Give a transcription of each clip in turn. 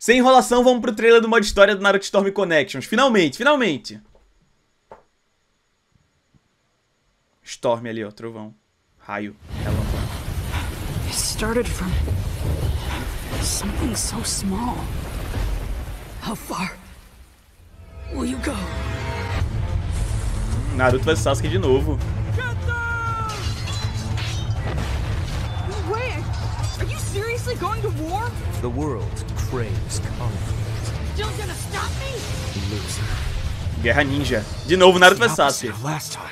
Sem enrolação, vamos pro trailer do modo história do Naruto Storm Connections. Finalmente! Storm ali, ó, trovão. Raio. It started from something so small. How far will you go? Naruto vs Sasuke de novo. Going to war? The world craves conflict. Still gonna stop me? Loser. Guerra ninja. De novo Naruto vs Sasuke. Last time.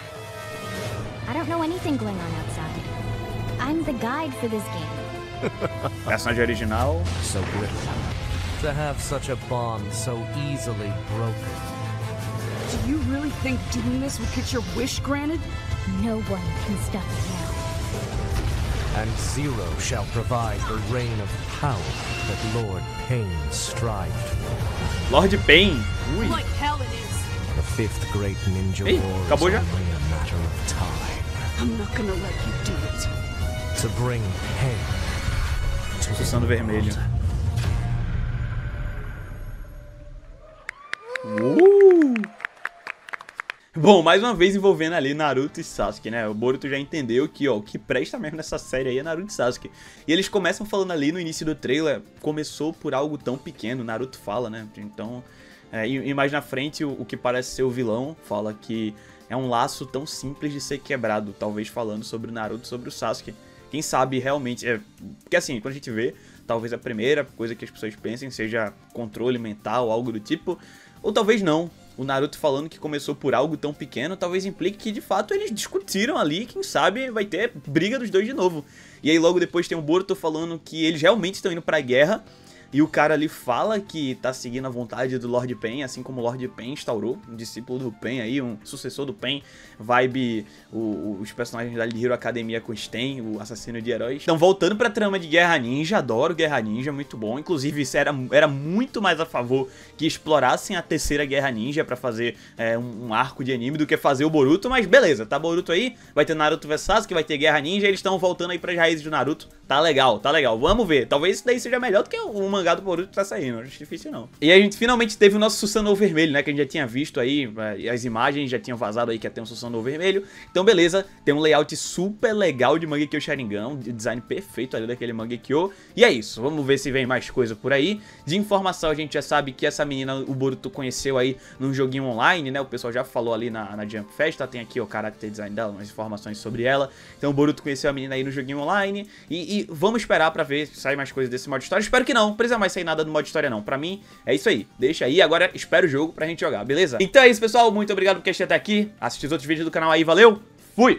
I don't know anything going on outside. I'm the guide for this game. Personagem original. So good. To have such a bond so easily broken. Do you really think doing this will get your wish granted? No one can stop me now. And Zero shall provide the reign of power that Lord Pain strived for. Lord Pain? Ui. Like hell it is. The fifth great ninja war is only a matter of time. I'm not gonna let you do it. To bring pain to Susanoo Vermelho. Bom, mais uma vez envolvendo ali Naruto e Sasuke, né? O Boruto já entendeu que, ó, o que presta mesmo nessa série aí é Naruto e Sasuke. E eles começam falando ali no início do trailer, começou por algo tão pequeno, Naruto fala, né? Então, e mais na frente, o que parece ser o vilão fala que é um laço tão simples de ser quebrado, talvez falando sobre o Naruto, sobre o Sasuke. Quem sabe realmente, porque assim, quando a gente vê, talvez a primeira coisa que as pessoas pensem seja controle mental, algo do tipo, ou talvez não. O Naruto falando que começou por algo tão pequeno, talvez implique que de fato eles discutiram ali, quem sabe vai ter briga dos dois de novo. E aí logo depois tem o Boruto falando que eles realmente estão indo pra guerra, e o cara ali fala que tá seguindo a vontade do Lord Pain, assim como o Lord Pain instaurou, um discípulo do Pain aí, um sucessor do Pain, vibe os personagens da Hero Academia com Stein, o assassino de heróis. Então voltando pra trama de Guerra Ninja, adoro Guerra Ninja, muito bom, inclusive isso era muito mais a favor que explorassem a terceira Guerra Ninja pra fazer um arco de anime do que fazer o Boruto, mas beleza, tá Boruto aí, vai ter Naruto vs Sasuke, vai ter Guerra Ninja, eles estão voltando aí pras raízes do Naruto, tá legal, vamos ver, talvez isso daí seja melhor do que o mangá do Boruto tá saindo, acho difícil não. E a gente finalmente teve o nosso Susanoo Vermelho, né, que a gente já tinha visto aí, as imagens já tinham vazado aí que ia ter um Susanoo Vermelho, então beleza, tem um layout super legal de Mangekyou Sharingan, um design perfeito ali daquele Mangekyou, e é isso, vamos ver se vem mais coisa por aí. De informação a gente já sabe que essa menina, o Boruto conheceu aí num joguinho online, né, o pessoal já falou ali na Jump Fest, tá? Tem aqui o character design dela, umas informações sobre ela, então o Boruto conheceu a menina aí no joguinho online, e vamos esperar pra ver se sai mais coisa desse modo história, espero que não, precisa mais sair nada do modo história não, pra mim é isso aí, deixa aí, agora espera o jogo pra gente jogar, beleza? Então é isso pessoal, muito obrigado por assistir até aqui, assistir os outros vídeos do canal aí, valeu, fui!